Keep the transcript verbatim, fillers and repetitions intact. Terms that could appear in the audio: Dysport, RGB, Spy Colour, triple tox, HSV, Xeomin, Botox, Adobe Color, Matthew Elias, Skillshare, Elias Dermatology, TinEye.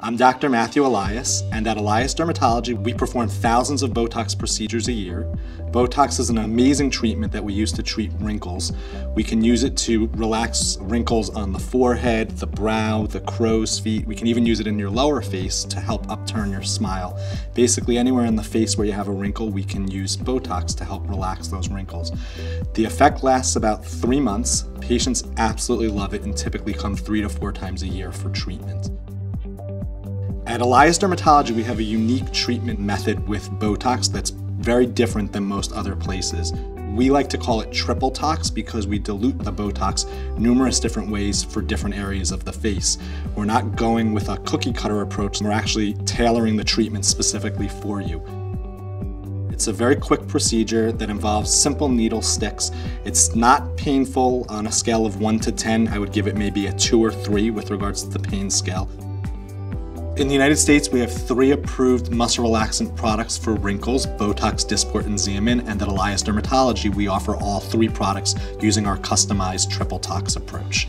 I'm Doctor Matthew Elias, and at Elias Dermatology, we perform thousands of Botox procedures a year. Botox is an amazing treatment that we use to treat wrinkles. We can use it to relax wrinkles on the forehead, the brow, the crow's feet. We can even use it in your lower face to help upturn your smile. Basically, anywhere in the face where you have a wrinkle, we can use Botox to help relax those wrinkles. The effect lasts about three months. Patients absolutely love it and typically come three to four times a year for treatment. At Elias Dermatology, we have a unique treatment method with Botox that's very different than most other places. We like to call it triple tox because we dilute the Botox numerous different ways for different areas of the face. We're not going with a cookie cutter approach, we're actually tailoring the treatment specifically for you. It's a very quick procedure that involves simple needle sticks. It's not painful. On a scale of one to ten, I would give it maybe a two or three with regards to the pain scale. In the United States, we have three approved muscle relaxant products for wrinkles: Botox, Dysport, and Xeomin, and at Elias Dermatology, we offer all three products using our customized triple tox approach.